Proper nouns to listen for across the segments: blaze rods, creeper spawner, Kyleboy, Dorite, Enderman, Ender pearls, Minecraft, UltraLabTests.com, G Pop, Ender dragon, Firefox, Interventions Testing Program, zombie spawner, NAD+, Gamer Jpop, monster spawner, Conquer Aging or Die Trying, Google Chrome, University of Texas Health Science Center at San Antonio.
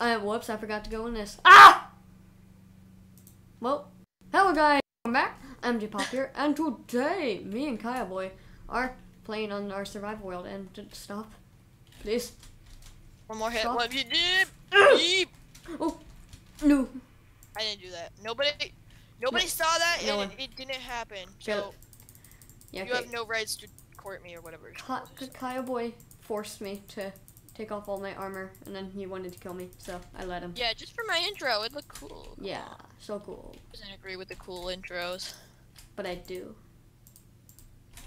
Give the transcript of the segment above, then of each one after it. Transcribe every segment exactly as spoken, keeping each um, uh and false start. Uh, whoops, I forgot to go in this. Ah! Well, hello guys, welcome back. I'm G Pop here, and today, me and Kyleboy are playing on our survival world. And stop, please. One more hit. What you did? Oh, no. I didn't do that. Nobody, nobody no. saw that, no and it, it didn't happen. So yeah, you okay. have no rights to court me or whatever. Ka Kyleboy forced me to take off all my armor, and then he wanted to kill me, so I let him. Yeah, just for my intro, it looked cool. Yeah, so cool. I doesn't agree with the cool intros, but I do.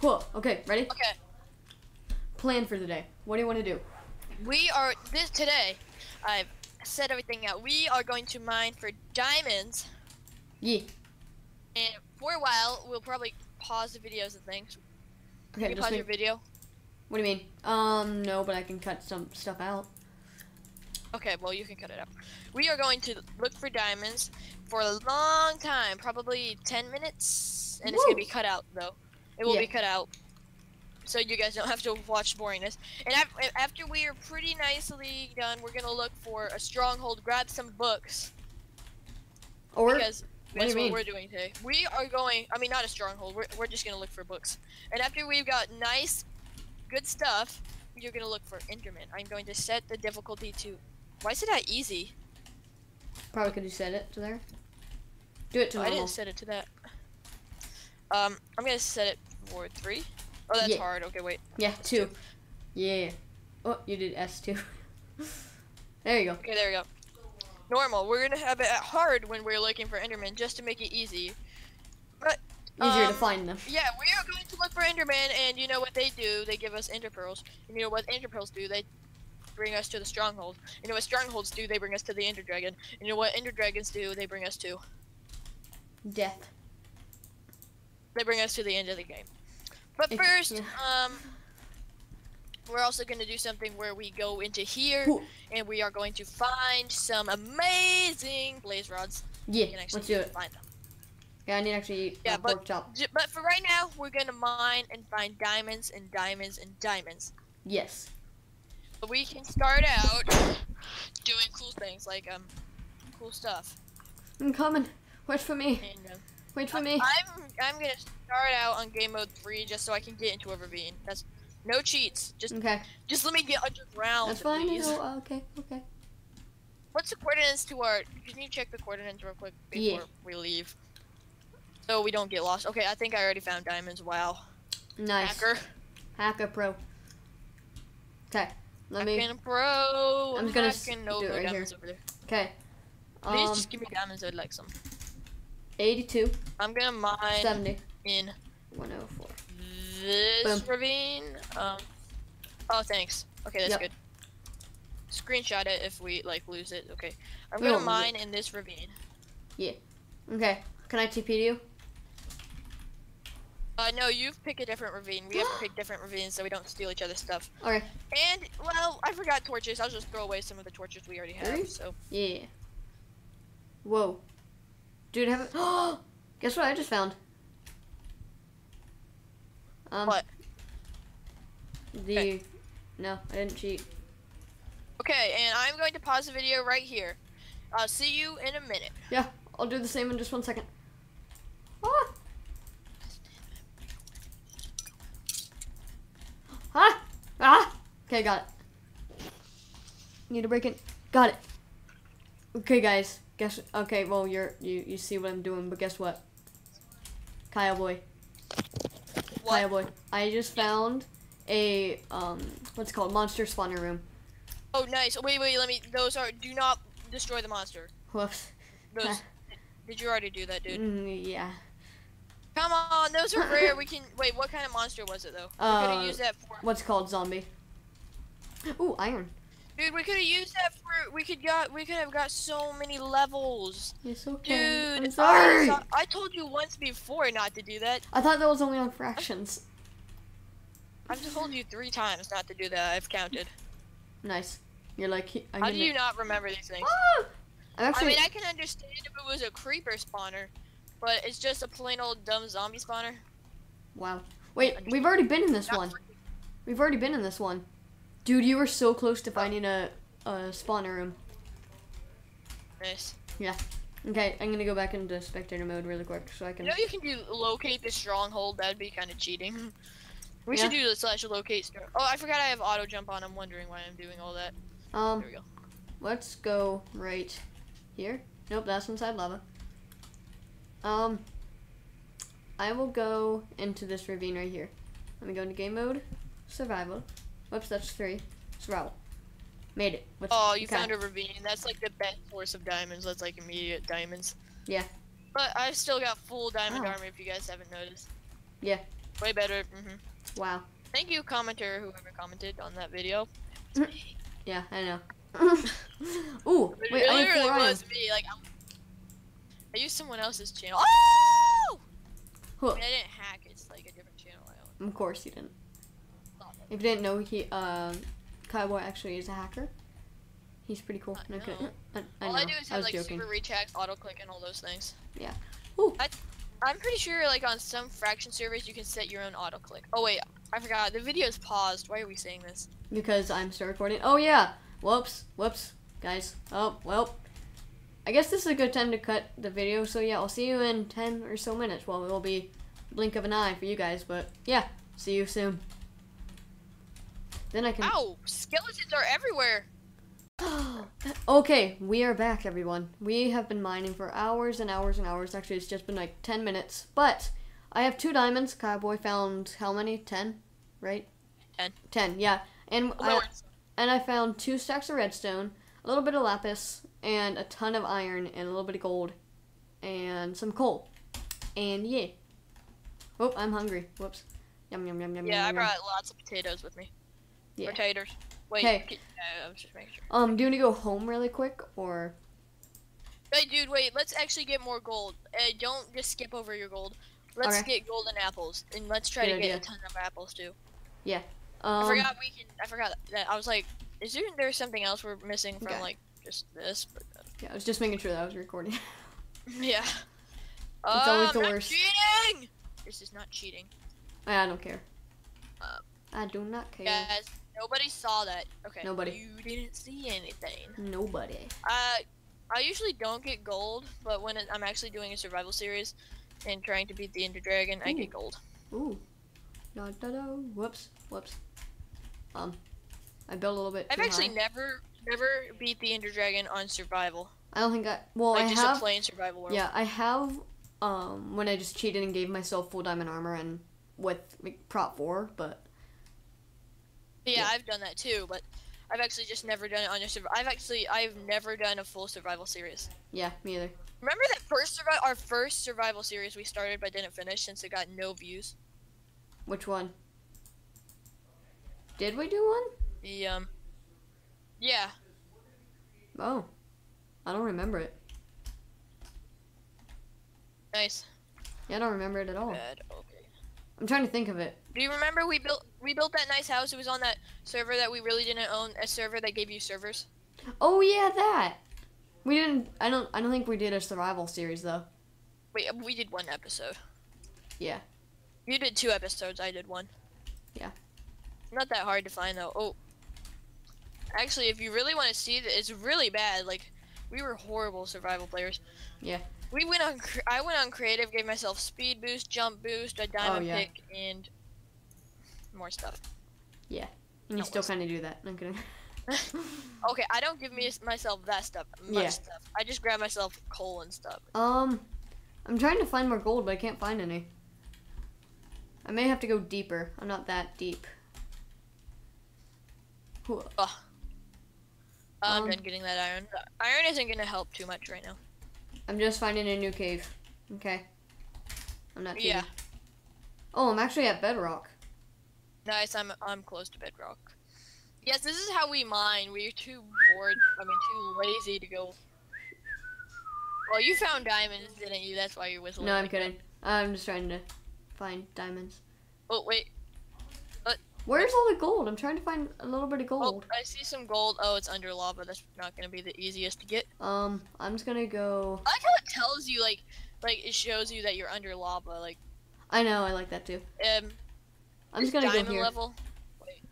Cool. Okay, ready? Okay. Plan for the day. What do you want to do? We are this today. I've set everything out. We are going to mine for diamonds. Yeah. And for a while, we'll probably pause the videos and things. Okay. Can you pause your video? What do you mean? Um, no, but I can cut some stuff out. Okay, well, you can cut it out. We are going to look for diamonds for a long time, probably ten minutes, and Woo! It's gonna be cut out though. It will yeah. be cut out, so you guys don't have to watch boringness. And after we are pretty nicely done, we're gonna look for a stronghold, grab some books. Or because that's what, what we're doing today. We are going. I mean, not a stronghold. We're we're just gonna look for books. And after we've got nice, good stuff, you're gonna look for Enderman. I'm going to set the difficulty to. Why is it that easy? Probably could you set it to there. Do it to. Oh, I didn't set it to that. Um, I'm gonna set it for three. Oh, that's yeah. hard. Okay, wait. Yeah, two. two. Yeah. Oh, you did S two. There you go. Okay, there we go. Normal. We're gonna have it at hard when we're looking for Enderman, just to make it easy. But easier um, to find them. Yeah, we are going to look for Enderman, and you know what they do? They give us Ender pearls. And you know what Ender pearls do? They bring us to the stronghold. You know what strongholds do? They bring us to the Ender dragon. And you know what Ender dragons do? They bring us to death. They bring us to the end of the game. But first, yeah. um, we're also going to do something where we go into here, Ooh. And we are going to find some amazing blaze rods. Yeah, can let's do it. Find them. Yeah, I need to actually eat yeah, pork chop. But for right now, we're going to mine and find diamonds and diamonds and diamonds. Yes. But we can start out doing cool things, like um, cool stuff. I'm coming. Wait for me. And, um, Wait for I'm, me. I'm I'm gonna start out on game mode three just so I can get into a ravine. That's no cheats. Just okay. Just let me get underground. That's fine. No, okay, okay. What's the coordinates to our? Can you check the coordinates real quick before yeah. we leave, so we don't get lost? Okay, I think I already found diamonds. Wow. Nice. Hacker. Hacker pro. Okay. Let Hacking me. Pro. I'm gonna do it right here. Over there. Okay. Please um, just give me diamonds. I'd like some. eighty-two. I'm gonna mine seventy. In one oh four. This Boom. Ravine. Um, oh, thanks. Okay, that's yep. good. Screenshot it if we like lose it. Okay, I'm we gonna mine in this ravine. Yeah. Okay. Can I T P to you? Uh, no, you pick a different ravine. We have to pick different ravines so we don't steal each other's stuff. Alright. And well, I forgot torches. I'll just throw away some of the torches we already have. Really? So. Yeah. Whoa. Dude, have it. Oh, guess what I just found. Um, what? The okay. no, I didn't cheat. Okay, and I'm going to pause the video right here. I'll see you in a minute. Yeah, I'll do the same in just one second. Ah. Ah. Ah. Okay, got it. Need to break it. Got it. Okay, guys. Guess okay. Well, you're you you see what I'm doing, but guess what? Kyleboy. What? Kyleboy. I just found a um what's it called monster spawner room. Oh, nice. Wait, wait. Let me. Those are. Do not destroy the monster. Whoops. Those, uh, did you already do that, dude? Yeah. Come on. Those are rare. We can. Wait. What kind of monster was it though? Uh, we could have used that for. What's it called? Zombie. Ooh, iron. Dude, we could have used that for. We could got. We could have got so many levels. It's okay. Dude, I'm sorry. I, I told you once before not to do that. I thought that was only on fractions. I've told you three times not to do that. I've counted. Nice. You're like. I'm How do you not remember these things? Ah! Actually... I mean, I can understand if it was a creeper spawner, but it's just a plain old dumb zombie spawner. Wow. Wait, we've already been in this one. We've already been in this one. Dude, you were so close to finding a, a spawner room. Nice. Yeah. Okay, I'm gonna go back into spectator mode really quick so I can... You know you can do locate the stronghold, that'd be kind of cheating. We yeah. should do the slash locate... Oh, I forgot I have auto jump on, I'm wondering why I'm doing all that. Um, there we go. Let's go right here. Nope, that's inside lava. Um, I will go into this ravine right here. Let me go into game mode, survival. Whoops, that's three. Survival. Made it. What's, oh, you found a ravine. That's like the best source of diamonds. That's like immediate diamonds. Yeah. But I've still got full diamond oh. armor if you guys haven't noticed. Yeah. Way better. Mm-hmm. Wow. Thank you, commenter, whoever commented on that video. Yeah, I know. Ooh, wait, it literally I was iron. me. Like, I'm... I used someone else's channel. Oh! Huh. I mean, I didn't hack. It's like a different channel I own. Of course you didn't. If you didn't know, he, uh... Kyleboy actually is a hacker. He's pretty cool. No kidding. I, I all know. I do is have like joking. super reach hacks, auto click, and all those things. Yeah. Ooh. I, I'm pretty sure like on some fraction servers you can set your own auto click. Oh wait, I forgot. The video's paused. Why are we saying this? Because I'm still recording. Oh yeah. Whoops. Whoops. Guys. Oh well. I guess this is a good time to cut the video. So yeah, I'll see you in ten or so minutes. Well, it will be a blink of an eye for you guys, but yeah, see you soon. Then I can... Ow! Skeletons are everywhere! Okay, we are back, everyone. We have been mining for hours and hours and hours. Actually, it's just been like ten minutes. But I have two diamonds. Kyleboy found how many? ten? Right? ten. ten, yeah. And I, and I found two stacks of redstone, a little bit of lapis, and a ton of iron, and a little bit of gold, and some coal. And yeah. Oh, I'm hungry. Whoops. Yum, yum, yum, yum, yeah, yum, I yum. brought lots of potatoes with me. Yeah. Potatoes. Wait, okay. I was just making sure. Um, do you want to go home really quick, or? Hey, dude, wait. Let's actually get more gold. Uh, don't just skip over your gold. Let's okay. get golden apples, and let's try Good to idea. get a ton of apples too. Yeah. Um, I forgot we can. I forgot that. I was like, is there, there something else we're missing from okay. like just this? But, uh, yeah, I was just making sure that I was recording. Yeah. It's um, always the not worst. Cheating. This is not cheating. I, I don't care. Um, I do not care. Guys. Nobody saw that. Okay. Nobody. You didn't see anything. Nobody. Uh, I usually don't get gold, but when it, I'm actually doing a survival series and trying to beat the Ender dragon, Ooh. I get gold. Ooh. Da, da, da. Whoops. Whoops. Um, I built a little bit. I've actually high. never, never beat the Ender dragon on survival. I don't think I. Well, like I just have. A plain survival world. Yeah, I have. Um, when I just cheated and gave myself full diamond armor and with like, prop four, but. Yeah, yeah, I've done that too, but I've actually just never done it on your survival. I've actually, I've never done a full survival series. Yeah, me either. Remember that first survival, our first survival series we started but didn't finish since it got no views? Which one? Did we do one? The, um, yeah. Oh, I don't remember it. Nice. Yeah, I don't remember it at all. Bad. Okay. I'm trying to think of it. Do you remember we built we built that nice house? It was on that server that we really didn't own, a server that gave you servers. Oh yeah, that. We didn't. I don't. I don't think we did a survival series though. Wait, we did one episode. Yeah. You did two episodes. I did one. Yeah. Not that hard to find though. Oh. Actually, if you really want to see that, it's really bad. Like, we were horrible survival players. Yeah. We went on. I went on creative, gave myself speed boost, jump boost, a diamond oh, yeah. pick, and. More stuff. Yeah, and you no, still kind of do that. I'm kidding. Okay, I don't give me myself that stuff. Much yeah. stuff. I just grab myself coal and stuff. Um, I'm trying to find more gold, but I can't find any. I may have to go deeper. I'm not that deep. Oh. Um, I'm done getting that iron. The iron isn't gonna help too much right now. I'm just finding a new cave. Okay. I'm not. Cheating. Yeah. Oh, I'm actually at bedrock. Nice, I'm I'm close to bedrock. Yes, this is how we mine. We're too bored. I mean, too lazy to go. Well, you found diamonds, didn't you? That's why you're whistling. No, I'm like kidding. That. I'm just trying to find diamonds. Oh wait. What? Where's all the gold? I'm trying to find a little bit of gold. Oh, I see some gold. Oh, it's under lava. That's not gonna be the easiest to get. Um, I'm just gonna go. I like how it tells you, like, like it shows you that you're under lava, like. I know. I like that too. Um. I'm just gonna diamond go here. Level? Wait.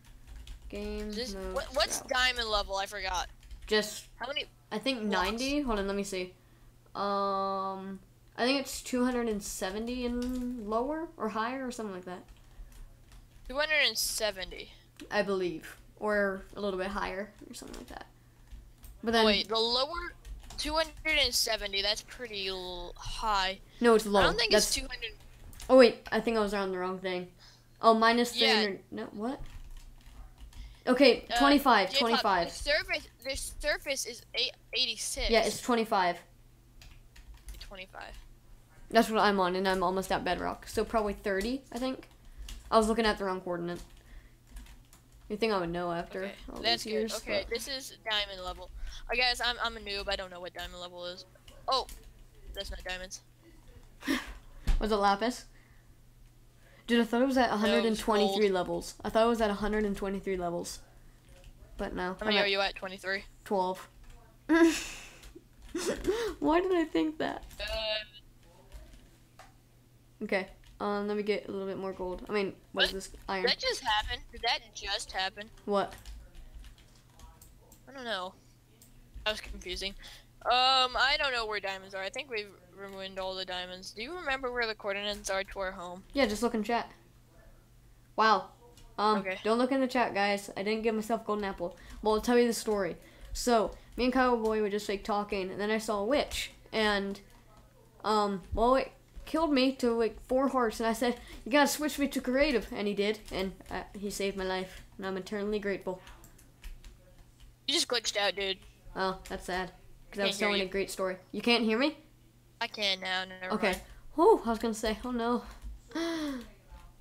Game this, mode what, what's route. Diamond level? I forgot. Just how many? I think blocks? ninety. Hold on, let me see. Um, I think it's two hundred seventy and lower or higher or something like that. two hundred seventy. I believe, or a little bit higher or something like that. But then wait, the lower two hundred seventy. That's pretty l high. No, it's low. I don't think that's... it's two hundred. Oh wait, I think I was on the wrong thing. Oh, minus three hundred. Yeah. No, what? Okay, twenty-five. Uh, J-Pop, twenty-five. The surface, the surface is eighty-six. Yeah, it's twenty-five. twenty-five. That's what I'm on, and I'm almost at bedrock. So probably thirty, I think. I was looking at the wrong coordinate. You think I would know after okay, all that's these good. years? Okay, but... this is diamond level. I guess I'm I'm a noob. I don't know what diamond level is. Oh, that's not diamonds. Was it lapis? Dude, I thought it was at one hundred twenty-three no, levels. I thought it was at one hundred twenty-three levels. But no. How many are you at, twenty-three? twelve. Why did I think that? Uh, okay. Um, let me get a little bit more gold. I mean, what, what is this? Iron. Did that just happen? Did that just happen? What? I don't know. That was confusing. Um, I don't know where diamonds are. I think we've ruined all the diamonds. Do you remember where the coordinates are to our home? Yeah, just look in chat. Wow. Um, okay. Don't look in the chat, guys. I didn't give myself golden apple. Well, I'll tell you the story. So, me and Kyleboy were just, like, talking, and then I saw a witch. And, um, well, it killed me to, like, four hearts. And I said, you gotta switch me to creative. And he did. And I, he saved my life. And I'm eternally grateful. You just glitched out, dude. Oh, that's sad. Because I was telling a great story. You can't hear me? I can now. No, never okay. Mind. Whew, I was going to say, oh no.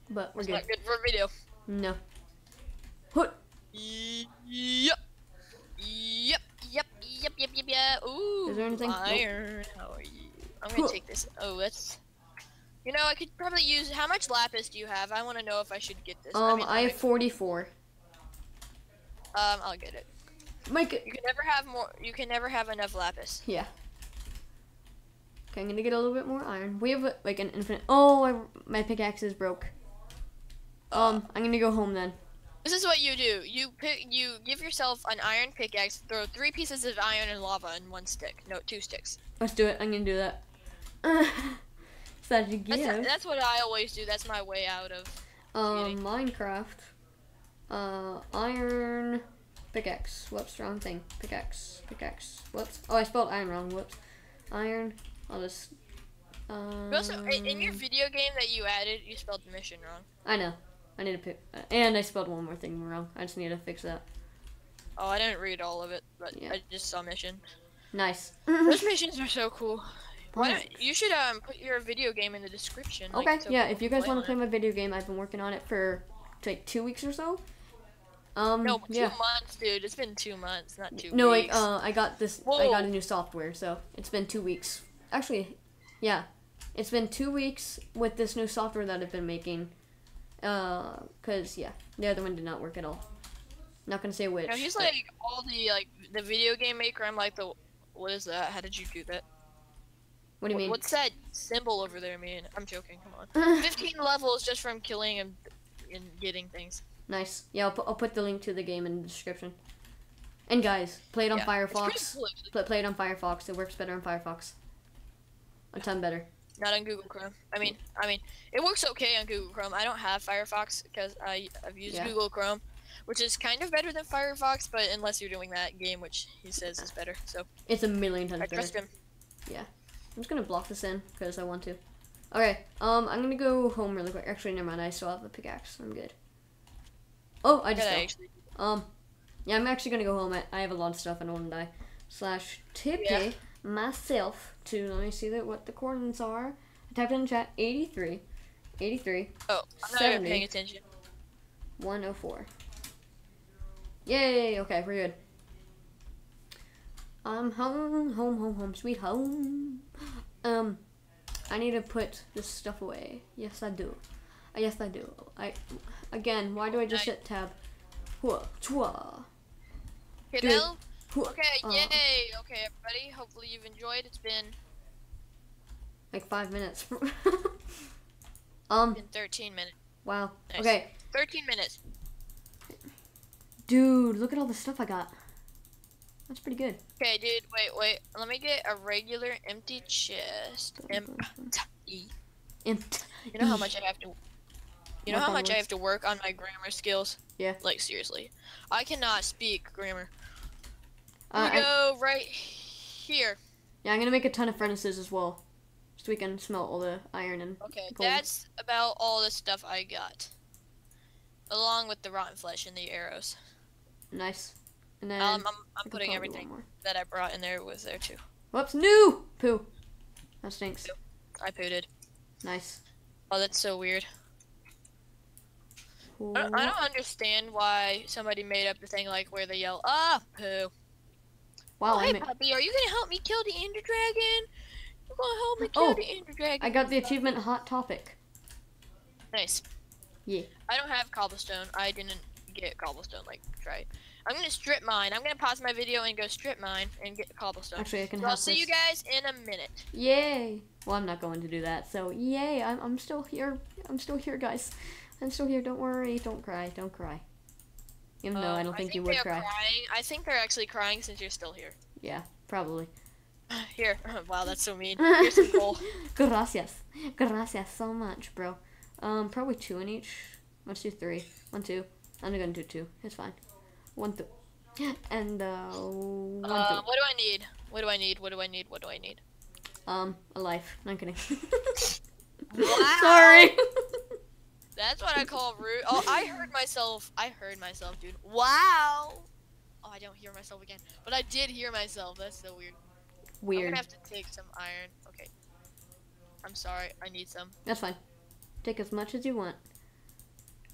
But we're it's good. Not good for a video. No. What? Yep. Yep. Yep. Yep. Yep. Yep. Yep. Ooh. Is there anything? Iron. Nope. How are you? I'm going to take this. Oh, that's. You know, I could probably use. How much lapis do you have? I want to know if I should get this. Um, I, mean, I have forty-four. Um, I'll get it. Make it. You can never have more. You can never have enough lapis. Yeah. Okay, I'm gonna get a little bit more iron. We have like an infinite. Oh, I, my pickaxe is broke. Um, I'm gonna go home then. This is what you do. You pick. You give yourself an iron pickaxe. Throw three pieces of iron and lava in one stick. No, two sticks. Let's do it. I'm gonna do that. Such a gift. That's, that's what I always do. That's my way out of. Um, Minecraft. Uh, iron. Pickaxe, whoops, wrong thing. Pickaxe, pickaxe, whoops. Oh, I spelled iron wrong, whoops. Iron, I'll just... Um... Also, in your video game that you added, you spelled mission wrong. I know. I need to pick... Uh, and I spelled one more thing wrong. I just need to fix that. Oh, I didn't read all of it, but yeah. I just saw mission. Nice. Those missions are so cool. Why don't, you should um put your video game in the description. Okay, like, so yeah, if you guys want to play my video game, I've been working on it for like two weeks or so. Um, no, two yeah. months, dude. It's been two months, not two no, weeks. No, like, uh, I got this, Whoa. I got a new software, so it's been two weeks. Actually, yeah. It's been two weeks with this new software that I've been making. Uh, cause, yeah, the other one did not work at all. Not gonna say which. No, he's but... like, all the, like, the video game maker, I'm like, the, what is that? How did you do that? What do you mean? What's that symbol over there mean? I'm joking, come on. fifteen levels just from killing and, and getting things. Nice. Yeah, I'll, pu I'll put the link to the game in the description. And guys, play it on yeah, Firefox. Cool, play, play it on Firefox. It works better on Firefox. A ton better. Not on Google Chrome. I mean, I mean, it works okay on Google Chrome. I don't have Firefox because I I've used yeah. Google Chrome, which is kind of better than Firefox, but unless you're doing that game, which he says is better, so. It's a million times better. I trust him. Yeah. I'm just gonna block this in because I want to. Okay. Um, I'm gonna go home really quick. Actually, never mind. I still have the pickaxe. I'm good. Oh, I just actually... Um, yeah, I'm actually gonna go home. I, I have a lot of stuff I don't want to die. Slash tippy yeah. myself to, let me see that, what the coordinates are. I typed in the chat, eighty-three, eighty-three, oh, I'm not even paying attention. one oh four. Yay, okay, we're good. I'm home, home, home, home, sweet home. Um, I need to put this stuff away. Yes, I do. Yes, I do. I again. Why do I just hit tab? Hua, chua. Okay, now. Okay, uh, yay. Okay, everybody. Hopefully you've enjoyed. It's been like five minutes. um. It's been thirteen minutes. Wow. Nice. Okay. thirteen minutes. Dude, look at all the stuff I got. That's pretty good. Okay, dude, wait, wait. Let me get a regular empty chest. Empty. Empty. You know how much I have to... You know how much I have to work on my grammar skills? Yeah. Like, seriously. I cannot speak grammar. Uh, we go I... right here. Yeah, I'm gonna make a ton of furnaces as well. So we can smelt all the iron and Okay, gold. That's about all the stuff I got. Along with the rotten flesh and the arrows. Nice. And then um, I'm, I'm putting everything that I brought in there was there too. Whoops, no! Poo. That stinks. I pooted. Nice. Oh, that's so weird. I don't, I don't understand why somebody made up the thing like where they yell, ah, poo. Wow, oh, hey, puppy, are you gonna help me kill the Ender dragon? You're gonna help me kill oh, the Ender dragon. I got the achievement Hot Topic. Nice. Yeah. I don't have cobblestone. I didn't get cobblestone, like, try. I'm gonna strip mine. I'm gonna pause my video and go strip mine and get cobblestone. Actually, I can so help I'll see this. You guys in a minute. Yay. Well, I'm not going to do that, so yay. I'm, I'm still here. I'm still here, guys. I'm still here, don't worry, don't cry, don't cry. Even though um, I don't think, I think you would cry. Crying. I think they're actually crying since you're still here. Yeah, probably. Here, wow, that's so mean. Here's some coal. Gracias. Gracias so much, bro. Um, probably two in each. Let's do three. One, two. I'm gonna do two, it's fine. One, two. And, uh, one, uh two. What do I need? What do I need? What do I need? What do I need? Um, a life. No, I'm kidding. Wow. Sorry. That's what I call rude. Oh, I heard myself. I heard myself, dude. Wow. Oh, I don't hear myself again. But I did hear myself. That's so weird. Weird. I'm gonna have to take some iron. Okay. I'm sorry. I need some. That's fine. Take as much as you want.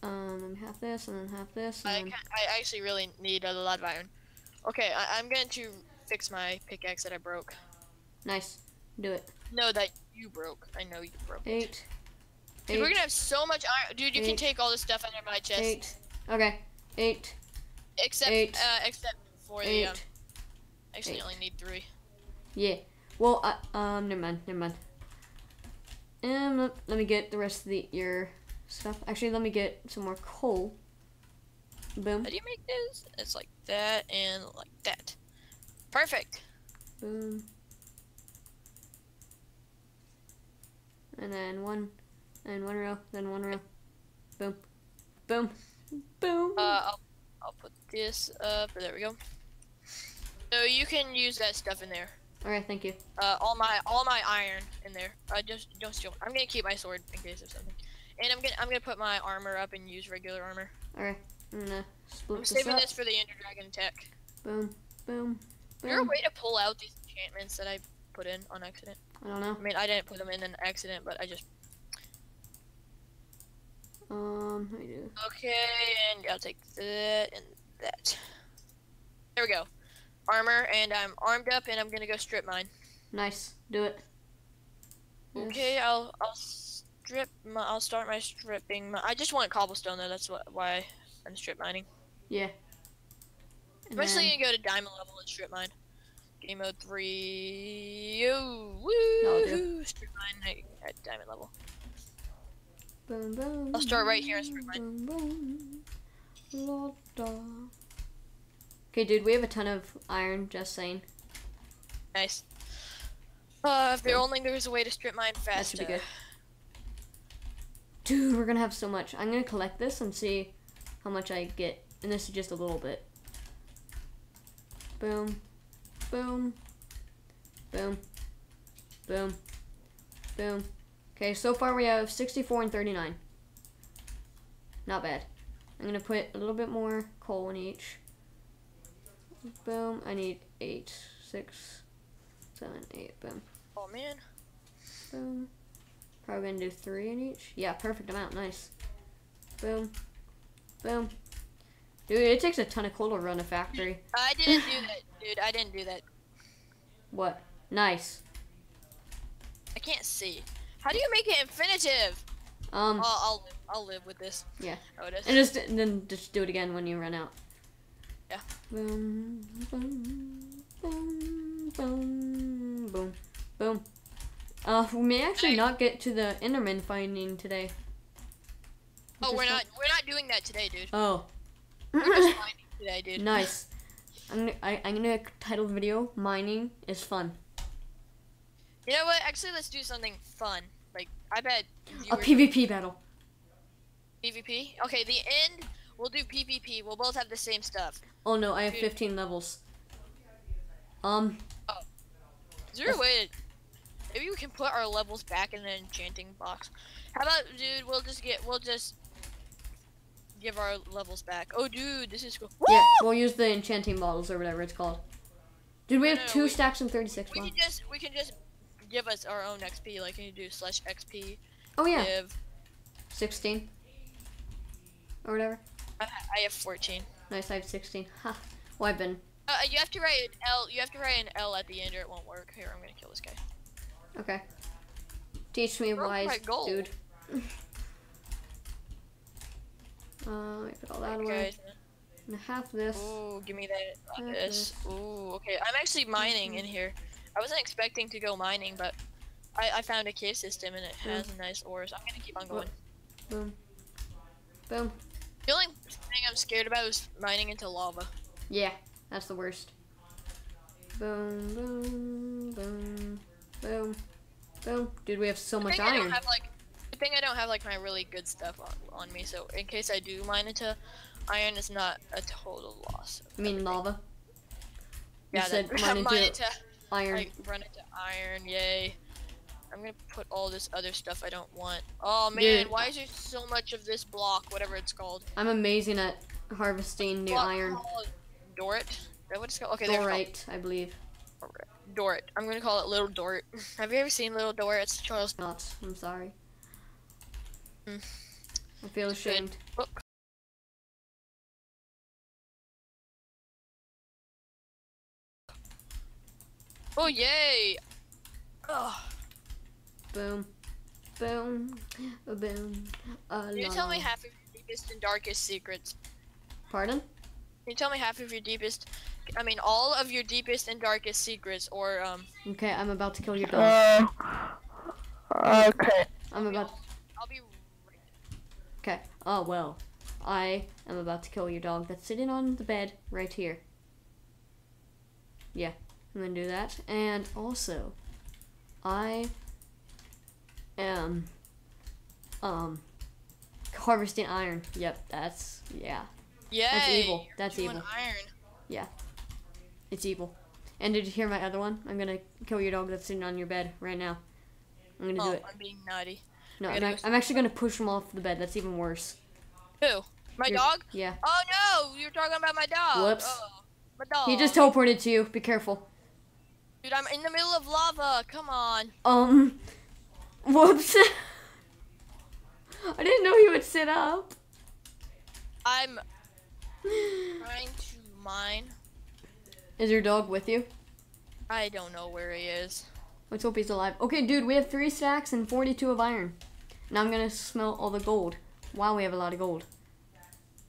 Um, and half this, and then half this. And I, then... I actually really need a lot of iron. Okay, I I'm going to fix my pickaxe that I broke. Nice. Do it. No, that you broke. I know you broke it. Eight. Dude, eight, we're gonna have so much iron. Dude, you eight, can take all the stuff under my chest. Eight. Okay. Eight. Except, eight, uh, except for eight, the, um, actually eight. Only need three. Yeah. Well, uh, um, never mind, never mind. Um, let, let me get the rest of the ear stuff. Actually, let me get some more coal. Boom. How do you make this? It's like that and like that. Perfect. Boom. And then one. And one row, then one row. Boom. Boom. Boom. Uh, I'll, I'll put this up. There we go. So you can use that stuff in there. Alright, thank you. Uh, all my all my iron in there. Uh, just don't steal. I'm gonna keep my sword in case of something. And I'm gonna I'm gonna put my armor up and use regular armor. Alright. I'm gonna split I'm this saving up. This for the Ender Dragon attack. Boom. Boom. Boom. Is there a way to pull out these enchantments that I put in on accident? I don't know. I mean, I didn't put them in an accident, but I just. Um, let me do. Okay, and I'll take that and that. There we go. Armor, and I'm armed up, and I'm gonna go strip mine. Nice. Do it. Okay, yes. I'll I'll strip my. I'll start my stripping. My, I just want cobblestone though. That's what why I'm strip mining. Yeah. Especially then... you go to diamond level and strip mine. Game mode three. Yo, woo! Strip mine at, at diamond level. Boom, boom, I'll start right here and spring mine. Boom, boom. La, okay, dude, we have a ton of iron, just saying. Nice. Uh, if there oh. only there was a way to strip mine faster. That should be good. Dude, we're gonna have so much. I'm gonna collect this and see how much I get. And this is just a little bit. Boom. Boom. Boom. Boom. Boom. Okay, so far we have sixty-four and thirty-nine. Not bad. I'm gonna put a little bit more coal in each. Boom, I need eight, six, seven, eight, boom. Oh man. Boom. Probably gonna do three in each. Yeah, perfect amount, nice. Boom. Boom. Dude, it takes a ton of coal to run a factory. I didn't do that, dude, I didn't do that. What? Nice. I can't see. How do you make it infinitive? Um, I'll, I'll, live, I'll live with this. Yeah. Notice. And just and then just do it again when you run out. Yeah. Boom, boom, boom, boom, boom, boom. Uh, we may actually not get to the Enderman finding today. Oh, we're not we're not doing that today, dude. Oh. We're just mining today, dude. Nice. I'm gonna, I, I'm gonna title the video "Mining is Fun." You know what? Actually, let's do something fun. Like I bet a PvP battle. PvP? Okay, the end. We'll do PvP. We'll both have the same stuff. Oh no, I have dude. fifteen levels. Um. Oh. Is there a way? Maybe we can put our levels back in the enchanting box. How about, dude? We'll just get. We'll just give our levels back. Oh, dude, this is cool. Woo! Yeah, we'll use the enchanting bottles or whatever it's called. Dude, we have no, no, two we, stacks and thirty-six. We box. can just. We can just give us our own X P. Like, can you do slash X P? Oh yeah. Give. Sixteen. Or whatever. I, I have fourteen. Nice. I have sixteen. Ha. Huh. Well, I've been. Uh, you have to write an L. You have to write an L at the end, or it won't work. Here, I'm gonna kill this guy. Okay. Teach me wise, dude. uh, I put all that okay. away. And half this. Ooh, give me that. Half this. this. Ooh, okay. I'm actually mining mm-hmm. in here. I wasn't expecting to go mining, but I, I found a cave system and it mm. has a nice ore, so I'm gonna keep on going. Boom. Boom. The only thing I'm scared about is mining into lava. Yeah, that's the worst. Boom, boom, boom. Boom, boom, dude. We have so much iron. I don't have like, I think I don't have like my really good stuff on on me. So in case I do mine into iron, it's not a total loss. You mean lava? Yeah, you said mine into, into iron. Like, run into iron, yay! I'm gonna put all this other stuff I don't want. Oh man, dude. Why is there so much of this block, whatever it's called? I'm amazing at harvesting the iron. Dorite? Is that what it's called? Okay, Dorite, I believe. Dorite. Dorite. I'm gonna call it Little Dorite. Have you ever seen Little Dorite? It's Charles. Not. I'm sorry. Mm. I feel it's ashamed. Oh. oh yay! Oh. Boom, boom, boom. Uh, Can you tell me half of your deepest and darkest secrets? Pardon? Can you tell me half of your deepest? I mean, all of your deepest and darkest secrets, or, um... Okay, I'm about to kill your dog. Uh, okay. I'm about... I'll be... Okay. Oh, well. I am about to kill your dog that's sitting on the bed right here. Yeah. I'm gonna do that. And also, I am, um, harvesting iron. Yep, that's... Yeah. Yeah. That's evil. That's evil. Iron. Yeah. It's evil. And did you hear my other one? I'm gonna kill your dog that's sitting on your bed right now. I'm gonna oh, do it. I'm being naughty. No, I'm, I'm actually gonna push him off the bed. That's even worse. Who? My your, dog? Yeah. Oh no! You're talking about my dog. Whoops. Oh, my dog. He just teleported to you. Be careful. Dude, I'm in the middle of lava. Come on. Um. Whoops. I didn't know he would sit up. I'm trying to mine. Is your dog with you? I don't know where he is. Let's hope he's alive. Okay, dude, we have three stacks and forty-two of iron. Now I'm gonna smelt all the gold. Wow, we have a lot of gold.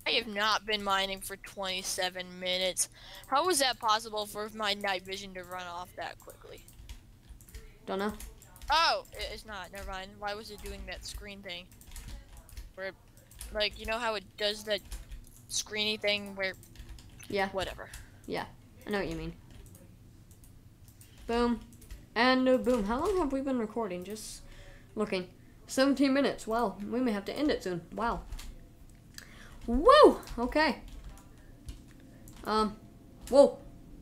I have not been mining for twenty-seven minutes. How was that possible for my night vision to run off that quickly? Don't know. Oh, it's not. Never mind. Why was it doing that screen thing? Where, like, you know how it does that screeny thing where... Yeah. Whatever. Yeah. I know what you mean. Boom. And uh, boom. How long have we been recording? Just looking. seventeen minutes. Wow. We may have to end it soon. Wow. Woo! Okay. Um. Whoa.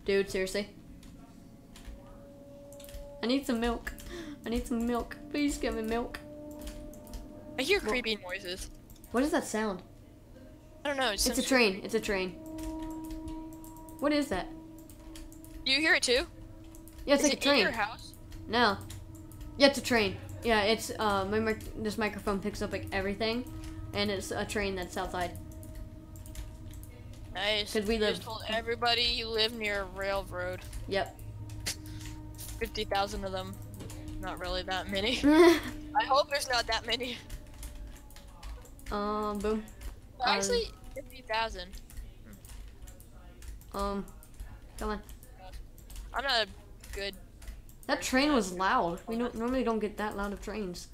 Dude, seriously. I need some milk. I need some milk. Please give me milk. I hear what? creepy noises. What is that sound? I don't know. It's, it's a train. It's a train. What is that? You hear it too? Yeah, it's is like it a train. In your house? No. Yeah, it's a train. Yeah, it's uh, my mic this microphone picks up like everything, and it's a train that's outside. Nice. Cause we live. Just told everybody you live near a railroad. Yep. Fifty thousand of them. Not really that many. I hope there's not that many. Um, boom. Well, actually, um, fifty thousand. Um, come on. I'm not a good... That train was loud. We don't, normally don't get that loud of trains.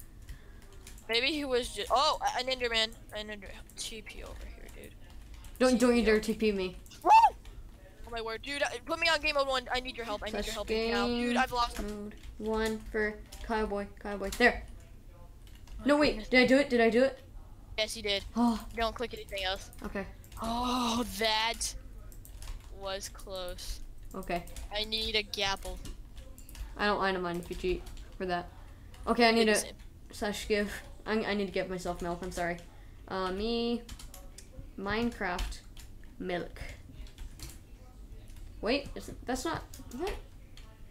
Maybe he was just. Oh, an Enderman. An Enderman. T P over here, dude. Don't, don't you dare T P me. Woo! Oh my word, dude. Put me on game mode one. I need your help. I need your help now. Dude, I've lost. Mode one for Kyleboy. Kyleboy. There. No, wait. Did I do it? Did I do it? Yes, you did. Oh. Don't click anything else. Okay. Oh, that was close. Okay. I need a gapple. I don't, I don't mind if you cheat for that. Okay, I need a slash give. I, I need to get myself milk. I'm sorry. Uh, me, Minecraft, milk. Wait, is it, that's not what?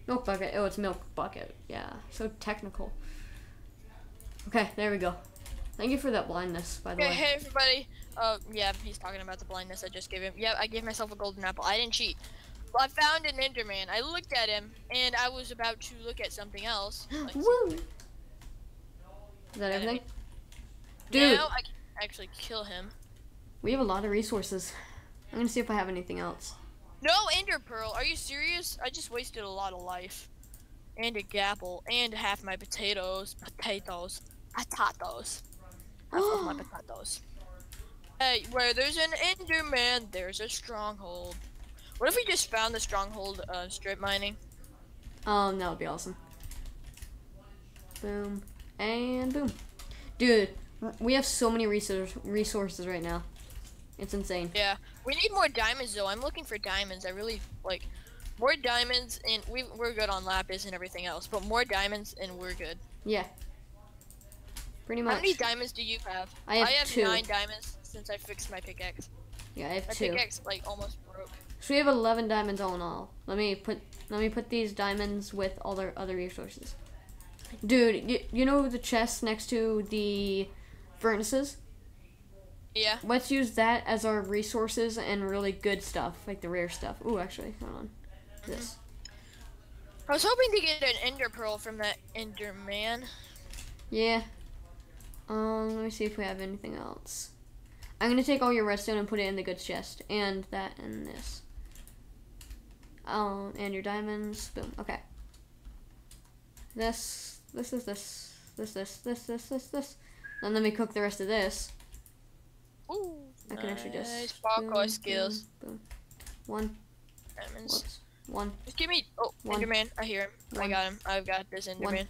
Milk bucket. Oh, it's milk bucket. Yeah, so technical. Okay, there we go. Thank you for that blindness, by the okay, way. Hey, everybody. Uh, yeah, he's talking about the blindness I just gave him. Yeah, I gave myself a golden apple. I didn't cheat. Well, I found an Enderman. I looked at him, and I was about to look at something else. Like Woo! Something. Is that everything? Dude! Now I can actually kill him. We have a lot of resources. I'm gonna see if I have anything else. No Ender pearl! Are you serious? I just wasted a lot of life. And a gapple. And half my potatoes. Potatoes. Potatoes. I love my potatoes. Hey, where there's an Enderman, there's a stronghold. What if we just found the stronghold uh, strip mining? Um, that would be awesome. Boom. And boom. Dude, we have so many resource resources right now. It's insane. Yeah. We need more diamonds, though. I'm looking for diamonds. I really, like, more diamonds, and we, we're good on lapis and everything else, but more diamonds, and we're good. Yeah. Pretty much. How many diamonds do you have? I have, I have two. nine diamonds since I fixed my pickaxe. Yeah, I have my two. My pickaxe like almost broke. So we have eleven diamonds all in all. Let me put let me put these diamonds with all their other resources. Dude, you, you know the chest next to the furnaces? Yeah. Let's use that as our resources and really good stuff, like the rare stuff. Ooh, actually, hold on. Mm-hmm. This. I was hoping to get an Ender pearl from that Enderman. Yeah. Um, let me see if we have anything else. I'm gonna take all your redstone and put it in the goods chest, and that and this. Um, and your diamonds. Boom. Okay. This, this is this, this, this, this, this, this, this. Then let me cook the rest of this. Ooh. I can nice. actually just. Parkour skills. Boom. One. Diamonds. Whoops. One. Just give me. Oh, one. Enderman. I hear him. One. I got him. I've got this Enderman. One.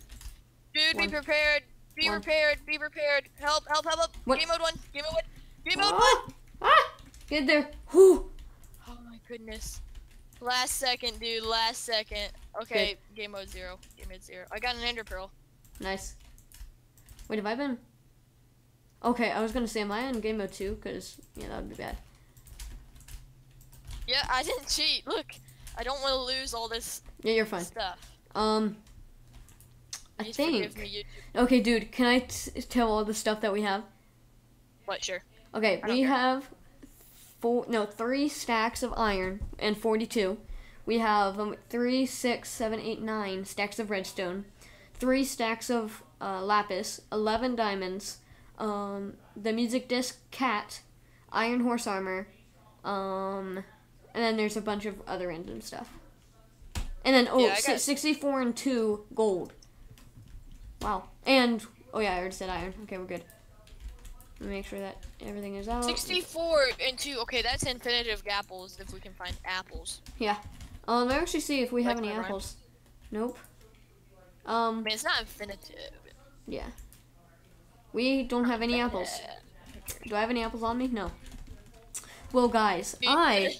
Dude, one. be prepared. Be one. prepared, be prepared. Help, help, help, help. What? Game mode one, game mode one, game mode ah, one. Ah, get there. Whew. Oh my goodness. Last second, dude, last second. Okay, Good. game mode zero, game mode zero. I got an Ender pearl. Nice. Wait, have I been? Okay, I was gonna say, am I on game mode two? Cause yeah, that would be bad. Yeah, I didn't cheat. Look, I don't want to lose all this Yeah, you're fine. stuff. Um. I Please think. Me, okay, dude, can I t tell all the stuff that we have? What, sure. Okay, we care. have four, no, three stacks of iron and forty-two. We have um, three, six, seven, eight, nine stacks of redstone, three stacks of uh, lapis, eleven diamonds, um, the music disc, cat, iron horse armor, um, and then there's a bunch of other random stuff. And then, oh, yeah, si sixty-four and two gold. Wow. And, oh yeah, I already said iron. Okay, we're good. Let me make sure that everything is out. sixty-four and two. Okay, that's infinite of apples if we can find apples. Yeah. Um, let me actually see if we like have any apples. Rhyme. Nope. Um. I mean, it's not infinitive. Yeah. We don't have any apples. Do I have any apples on me? No. Well, guys, I...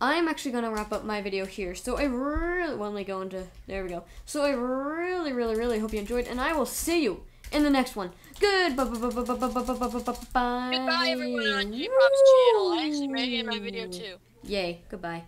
I'm actually gonna wrap up my video here. So I really, well, let me go into, there we go. So I really, really, really hope you enjoyed, and I will see you in the next one. Good, bye, bye, bye, bye, bye, bye, bye, bye, bye. Goodbye, everyone on G Pop's channel. I actually made it in my video too. Yay, goodbye.